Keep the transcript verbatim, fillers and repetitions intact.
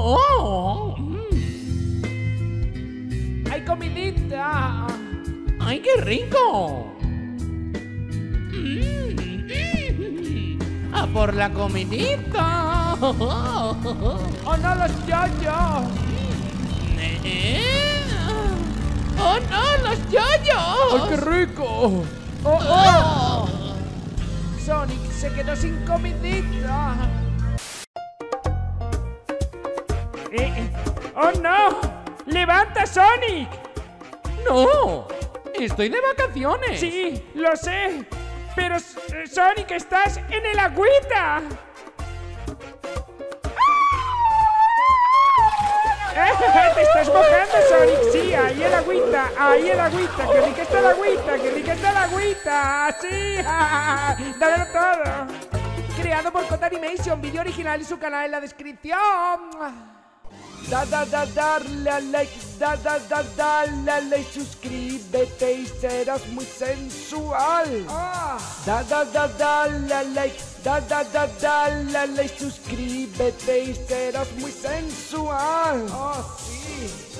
Oh, mm. ¡Ay, comidita! ¡Ay, qué rico! Mm. ¡A por la comidita! ¡Oh, no, los yoyos! ¿Eh? ¡Oh, no, los yoyos! ¡Ay, qué rico! ¡Oh, oh! Sonic se quedó sin comidita. Eh, eh. ¡Oh, no! ¡Levanta, Sonic! ¡No! ¡Estoy de vacaciones! Sí, lo sé. Pero, eh, Sonic, estás en el agüita. ¡Te estás mojando, Sonic! ¡Sí, ahí el agüita! ¡Ahí el agüita! ¡Qué rica está el agüita! ¡Qué rica está el agüita! ¡Sí! ¡Dale todo! Creado por Kotte Animation, vídeo original y su canal en la descripción. Da da da darle a like, da da da darle a like, suscríbete y serás muy sensual. Ah. Da da da darle a like, da da da darle a like, suscríbete y serás muy sensual. Oh, sí.